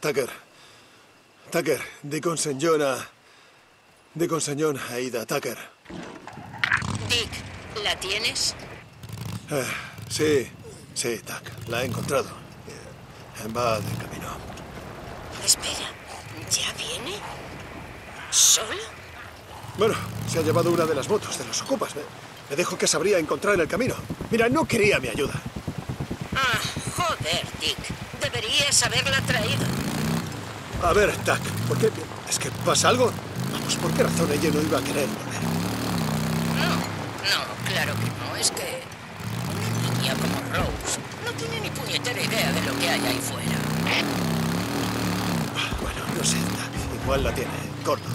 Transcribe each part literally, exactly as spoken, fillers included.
Tucker, Tucker, dic on se'n John a... Dic on se'n John a Ida, Tucker. Dick, ¿la tienes? Eh, sí, sí, Tuck, la he encontrado. Va de camino. Espera, ¿ya viene? ¿Solo? Bueno, se ha llevado una de las motos de los ocupas. Me, me dijo que sabría encontrar en el camino. Mira, no quería mi ayuda. Ah, joder, Dick. Deberías haberla traído. A ver, Tuck, ¿por qué? ¿Es que pasa algo? Vamos, ¿por qué razón ella no iba a querer volver? No, no, claro que no. Es que una niña como Rose no tiene ni puñetera idea de lo que hay ahí fuera. Bueno, no sé, Tuck. Igual la tiene, corto.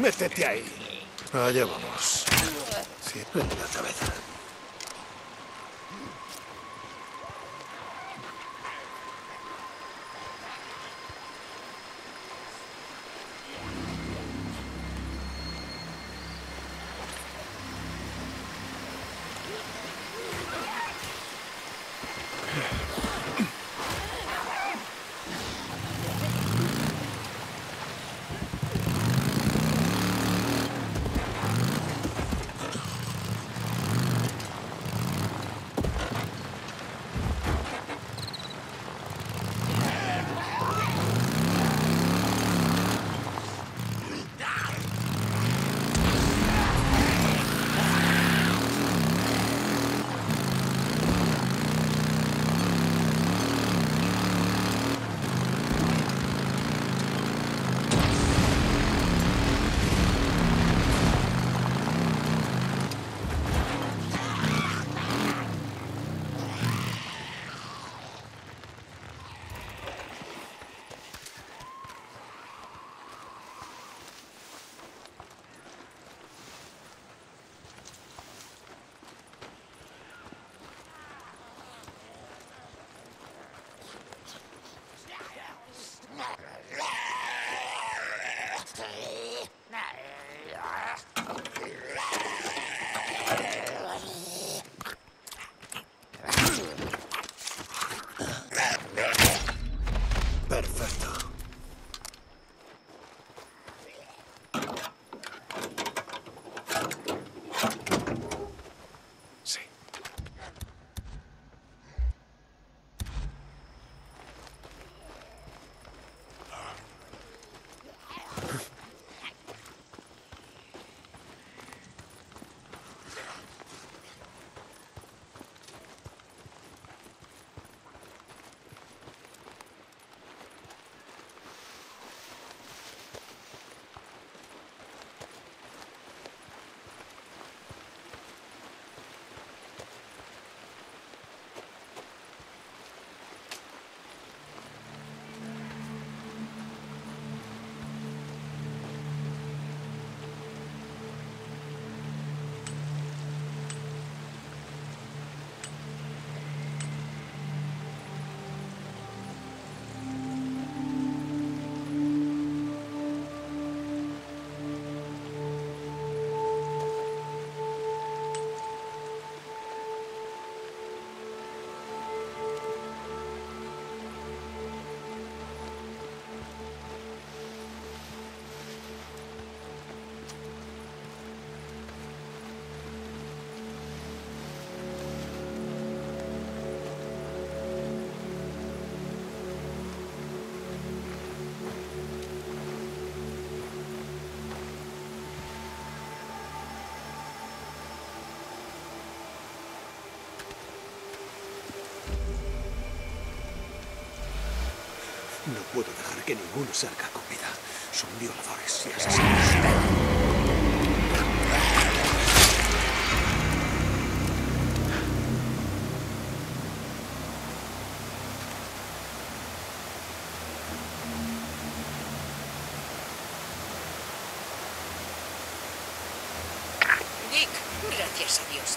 Métete ahí. Allá vamos. Sí, en la cabeza. No puedo dejar que ninguno salga con vida. Son violadores y asesinos.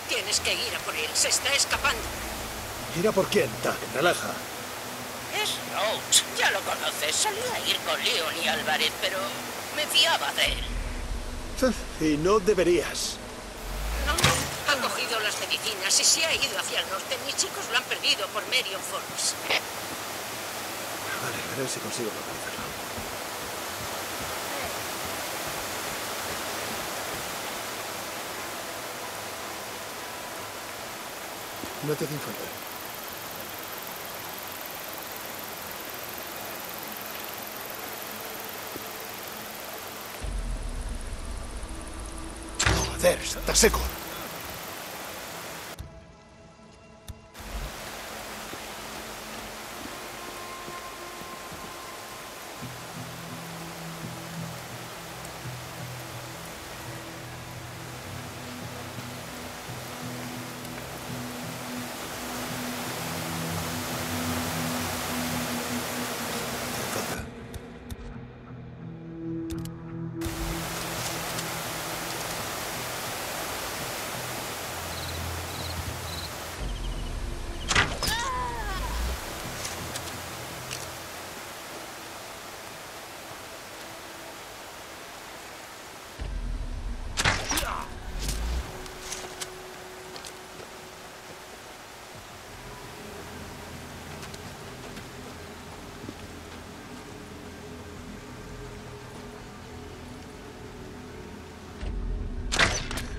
Tienes que ir a por él. Se está escapando. ¿Ir a por quién, Tag? Relaja. Es Roach. Ya lo conoces. Solía ir con Leon y Álvarez, pero me fiaba de él. Y no deberías. No, ha cogido las medicinas y se ha ido hacia el norte. Mis chicos lo han perdido por Marion Forbes. Vale, veré si consigo localizarlo. No te hacen falta. Joder, está seco.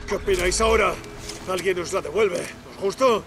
¿Qué opináis ahora? Alguien os la devuelve. ¿Os gustó?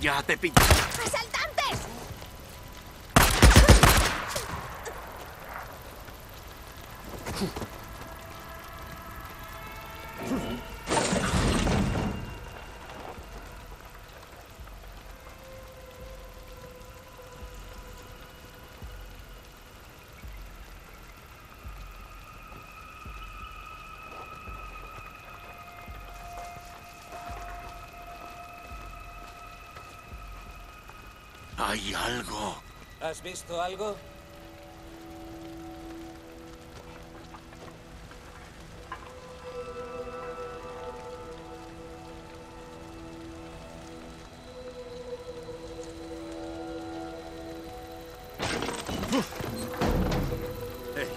Ya te pillo. ¡Asaltantes! Hay algo. ¿Has visto algo?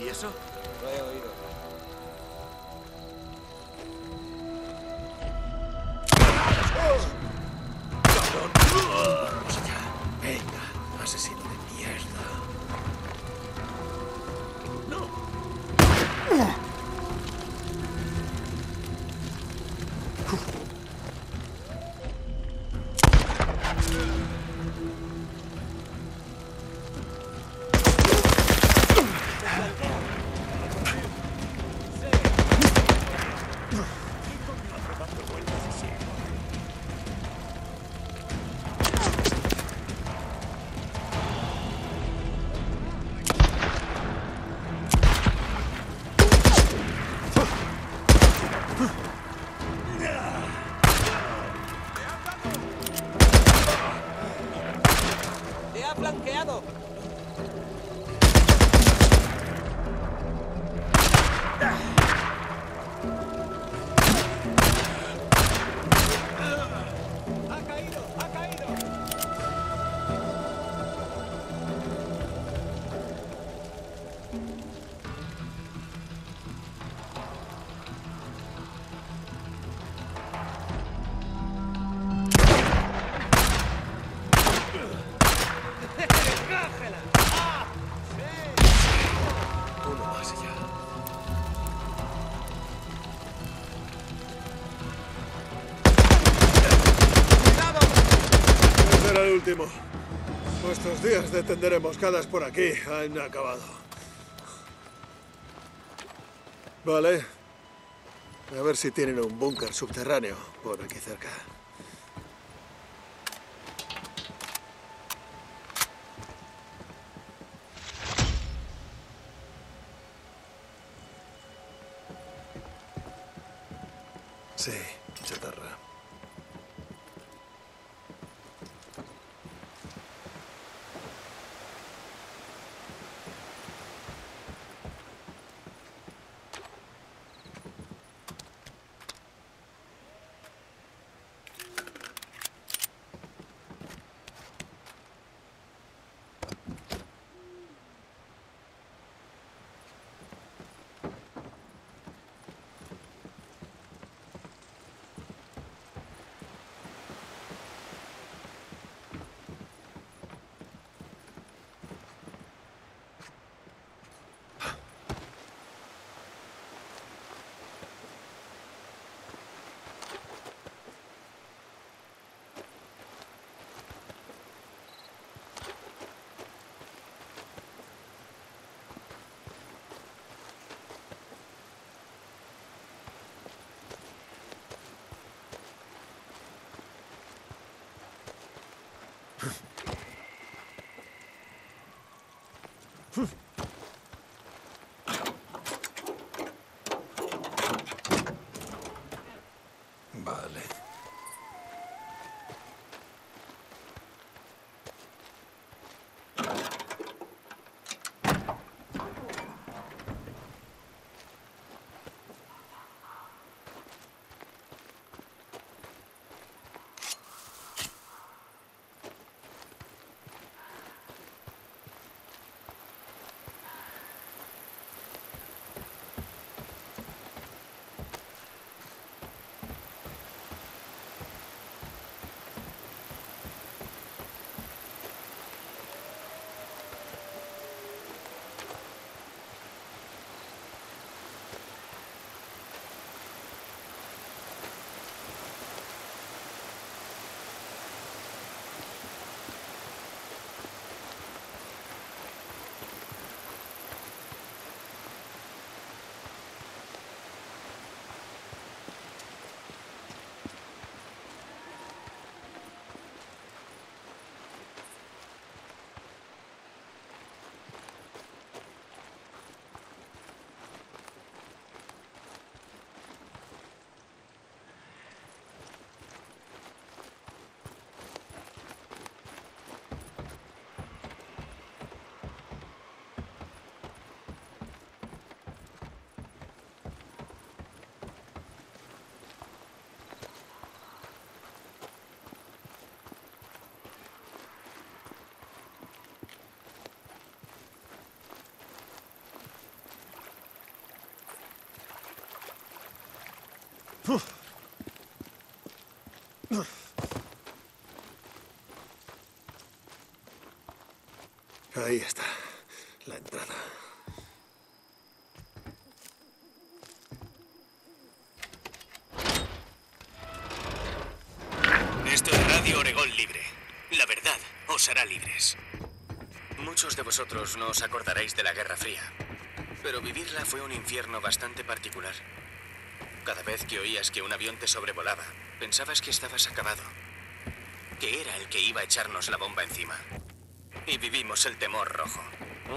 ¿Y eso? Lo he oído. los días de tender emboscadas por aquí han acabado. Vale. A ver si tienen un búnker subterráneo por aquí cerca. Sí, chatarra. Vale. Ahí está, la entrada. Esto es Radio Oregón Libre. La verdad os hará libres. Muchos de vosotros no os acordaréis de la Guerra Fría, pero vivirla fue un infierno bastante particular. Cada vez que oías que un avión te sobrevolaba, pensabas que estabas acabado, que era el que iba a echarnos la bomba encima. Y vivimos el temor rojo.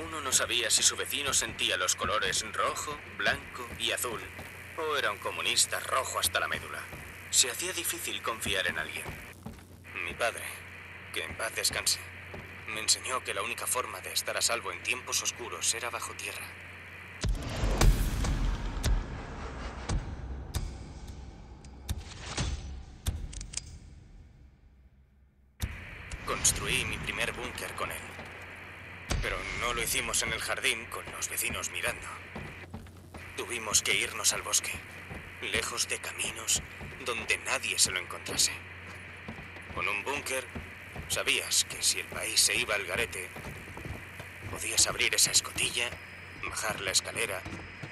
Uno no sabía si su vecino sentía los colores rojo, blanco y azul, o era un comunista rojo hasta la médula. Se hacía difícil confiar en alguien. Mi padre, que en paz descanse, me enseñó que la única forma de estar a salvo en tiempos oscuros era bajo tierra. Construí mi primer búnker con él, pero no lo hicimos en el jardín con los vecinos mirando. Tuvimos que irnos al bosque, lejos de caminos donde nadie se lo encontrase. Con un búnker sabías que si el país se iba al garete, podías abrir esa escotilla, bajar la escalera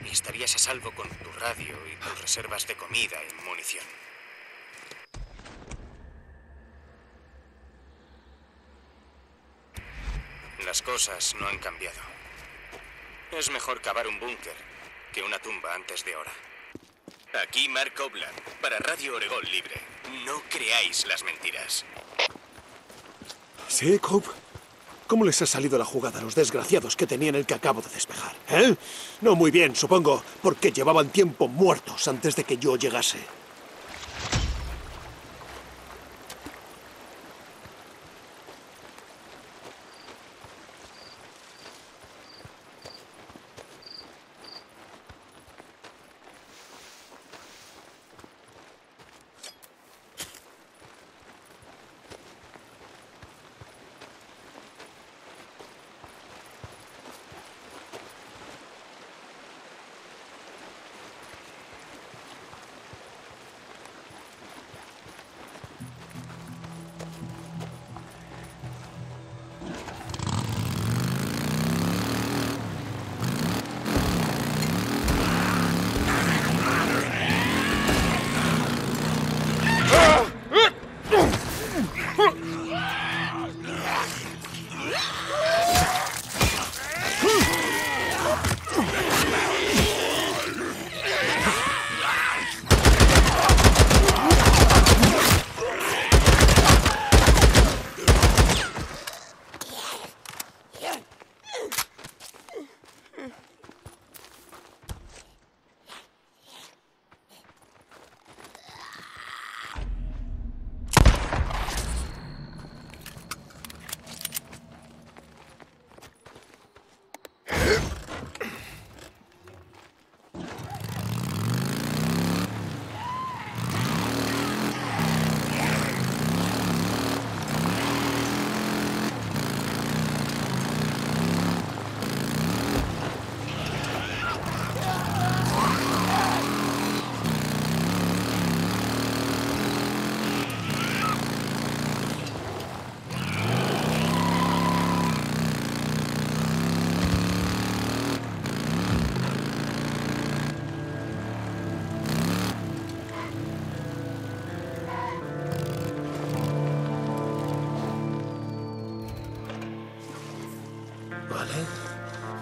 y estarías a salvo con tu radio y tus reservas de comida y munición. Las cosas no han cambiado. Es mejor cavar un búnker que una tumba antes de hora. Aquí Mark Obland, para Radio Oregón Libre. No creáis las mentiras. Sí, Cobb. ¿Cómo les ha salido la jugada a los desgraciados que tenían el que acabo de despejar? ¿Eh? No muy bien, supongo, porque llevaban tiempo muertos antes de que yo llegase.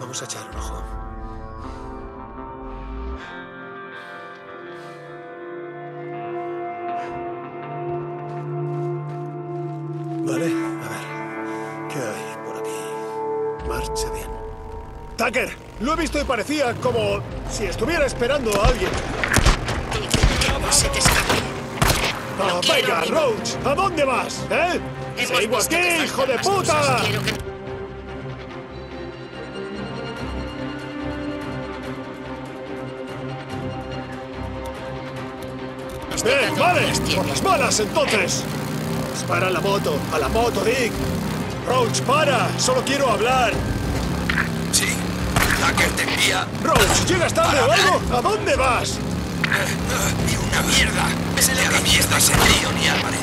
Vamos a echar un ojo. Vale, a ver. ¿Qué hay por aquí? Marche bien. ¡Tucker! Lo he visto y parecía como si estuviera esperando a alguien. No se te escape. ¡Oh, venga, Roach! ¿A dónde vas? ¿Eh? ¡Sigo aquí, hijo de puta! ¡Eh, vale! ¡Por las balas, entonces! ¡Para la moto! ¡A la moto, Dick! ¡Roach, para! ¡Solo quiero hablar! Sí, Tucker te envía... ¡Roach, llegas tarde o algo! ¿A dónde vas? ¡Ni una mierda! ¡Me se le haga mierda ese tío, ni Álvarez!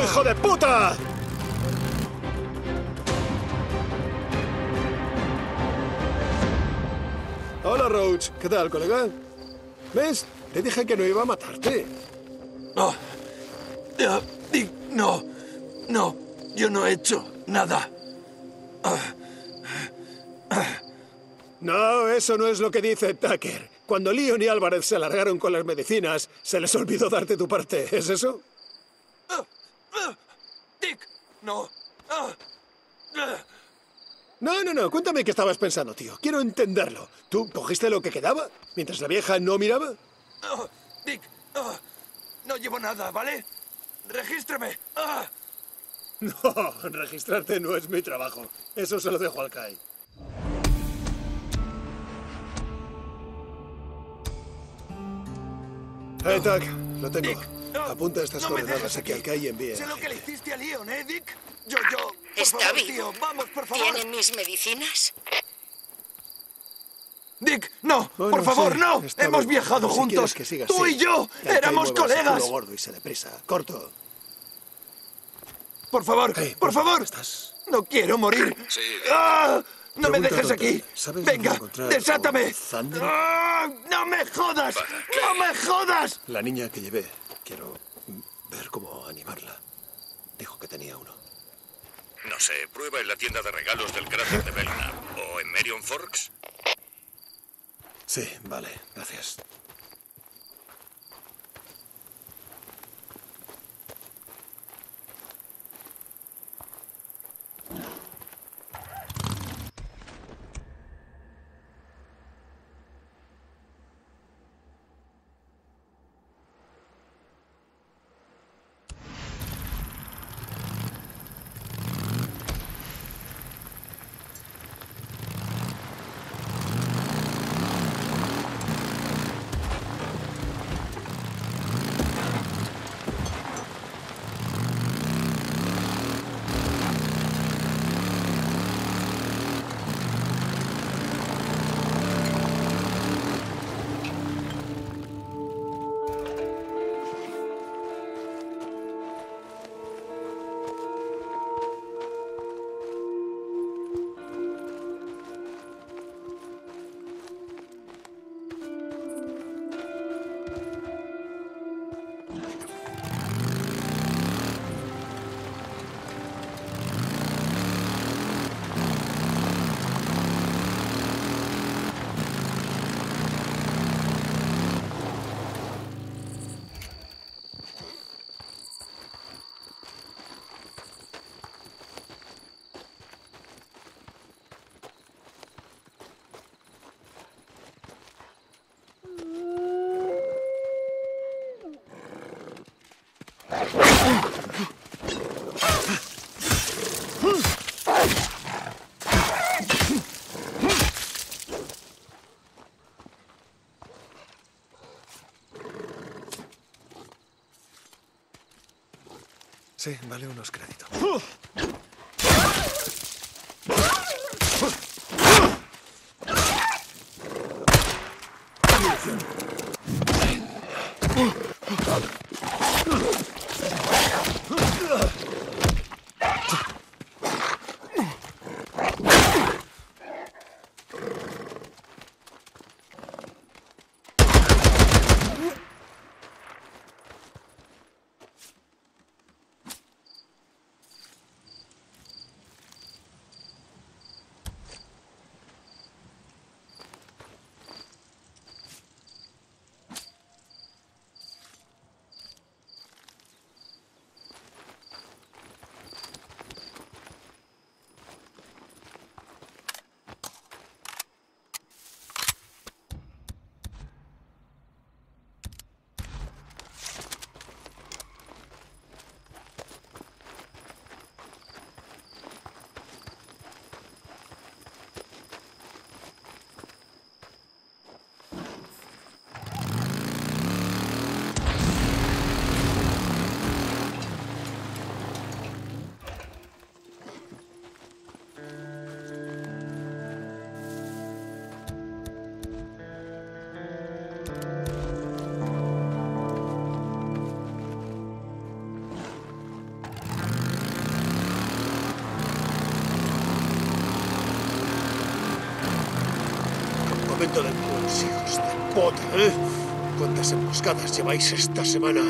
¡Hijo de puta! Hola, Roach. ¿Qué tal, colega? ¿Ves? Te dije que no iba a matarte. No. No. No. Yo no he hecho nada. No, eso no es lo que dice Tucker. Cuando Leon y Álvarez se largaron con las medicinas, se les olvidó darte tu parte. ¿Es eso? Ah, ah, Dick, no. Ah, ah. No, no, no. Cuéntame qué estabas pensando, tío. Quiero entenderlo. ¿Tú cogiste lo que quedaba mientras la vieja no miraba? Oh, Dick, oh, no llevo nada, ¿vale? Regístrame. Ah. No, registrarte no es mi trabajo. Eso se lo dejo al C A I. Hey, Tuck, lo tengo. Dick, no, apunta estas no coordenadas aquí al C A I y envía. Sé lo que le hiciste a Leon, ¿eh, Dick? Yo, yo. Está favor, vivo. Tío, vamos, por favor. ¿Tienen mis medicinas? Dick, no, bueno, por favor, sí, no. Hemos bien. viajado si juntos. Que Tú así, y yo éramos colegas. Gordo y se deprisa. Corto. Por favor, hey, por favor. Estás... No quiero morir. Sí. ¡Ah! No Pregunta me dejes tonta. aquí. ¿Sabes Venga, desátame. ¡Ah! ¡No me jodas! ¡No me jodas! La niña que llevé, quiero ver cómo animarla. Dijo que tenía uno. No sé, prueba en la tienda de regalos del cráter de Belnap o en Marion Forks. Sí, vale, gracias. Sí, vale unos créditos. Momento de los hijos de puta, ¿eh? ¿Cuántas emboscadas lleváis esta semana?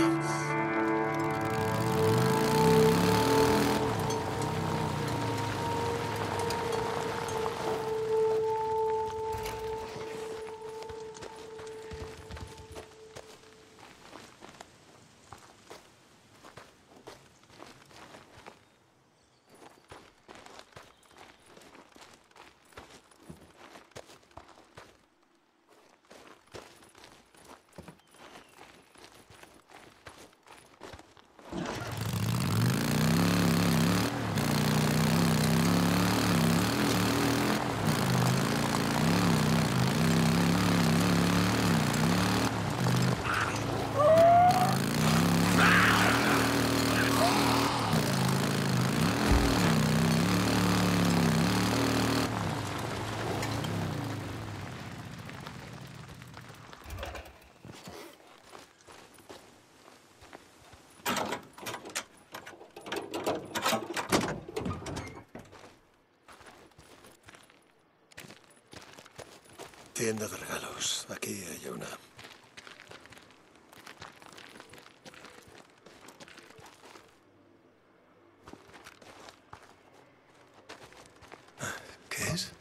tienda de regalos. Aquí hay una. ¿Qué es?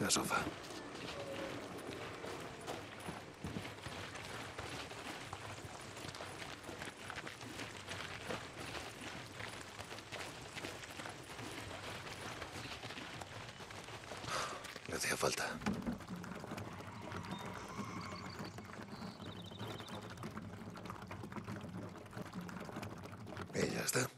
La sofá. Le hacía falta. Y ya está.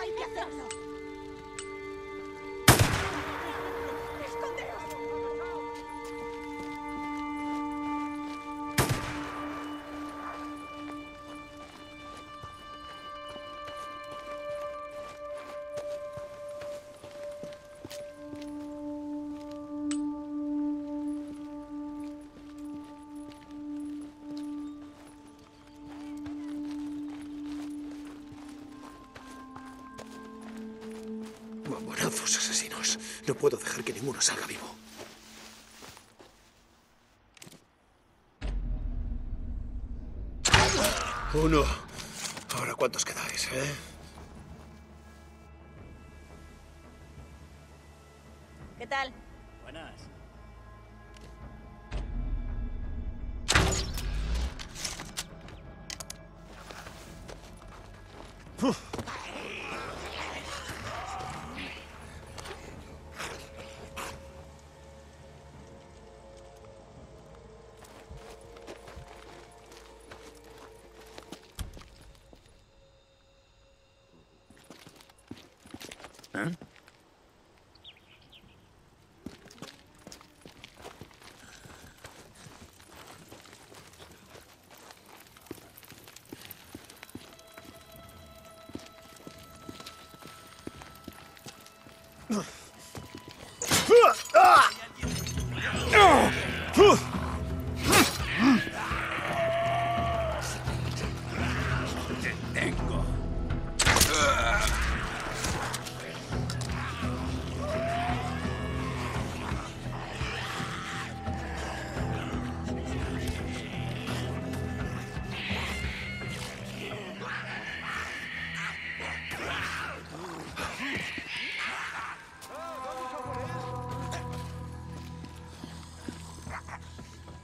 ¡Hay que hacerlo! ¡Escondeos! Mamorazos asesinos. No puedo dejar que ninguno salga vivo. Uno. Ahora, ¿cuántos quedáis, eh? ¿Qué tal? Buenas. Uf.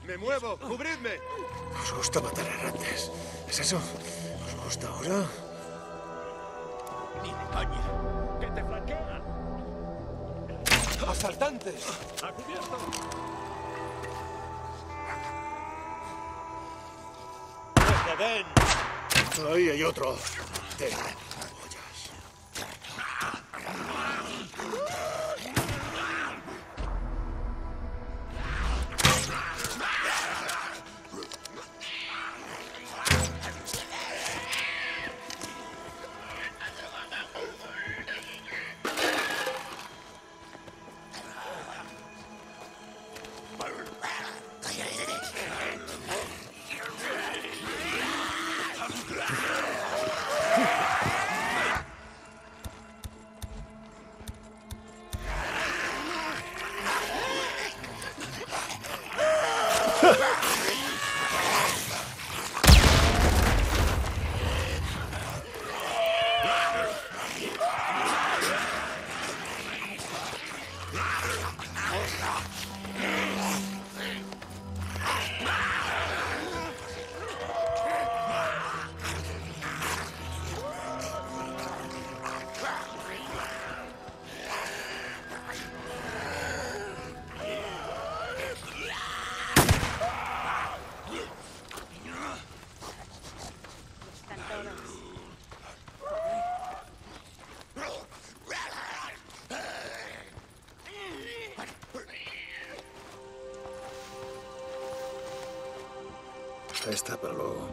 ¡Me muevo! ¡Cubridme! ¿Os gusta matar errantes? ¿Es eso? ¿Os gusta ahora? ¡Ni de caña! ¡Que te flanquean! ¡Asaltantes! ¡A cubierto! ¡Que te den! Ahí hay otro. Te... Está para luego.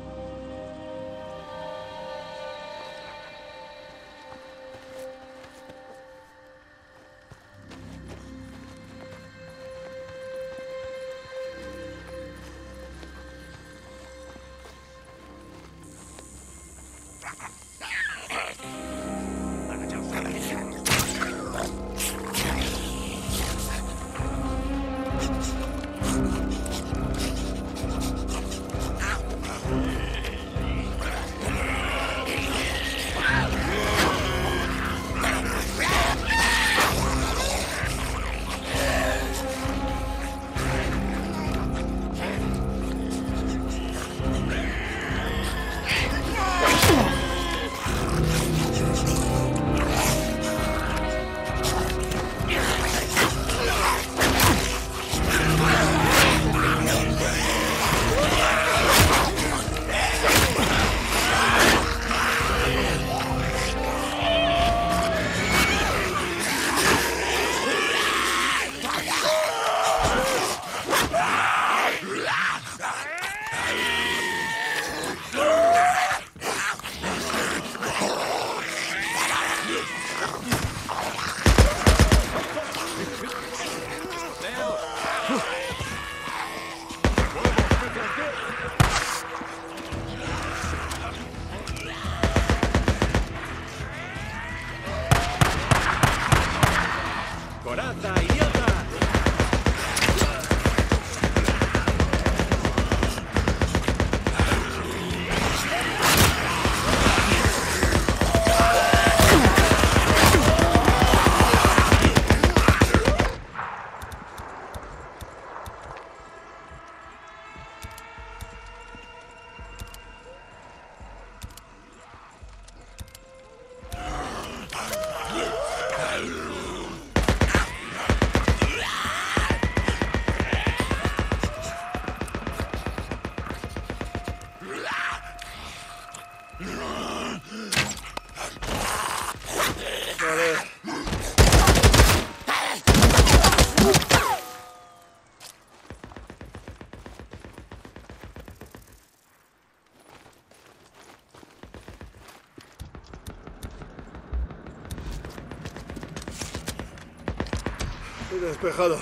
y despejado.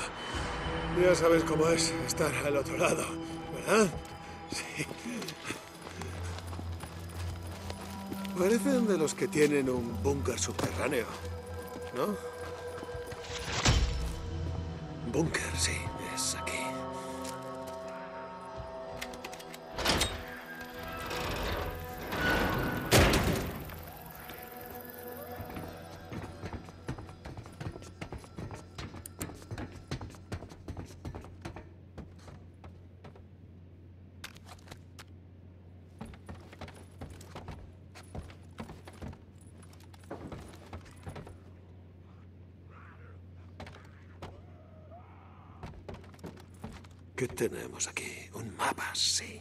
Ya sabes cómo es estar al otro lado, ¿verdad? Sí. Parecen de los que tienen un búnker subterráneo, ¿no? Búnker, sí, es aquí. ¿Qué tenemos aquí? Un mapa, sí.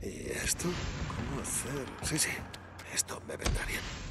¿Y esto? ¿Cómo hacer? Sí, sí. Esto me vendrá bien.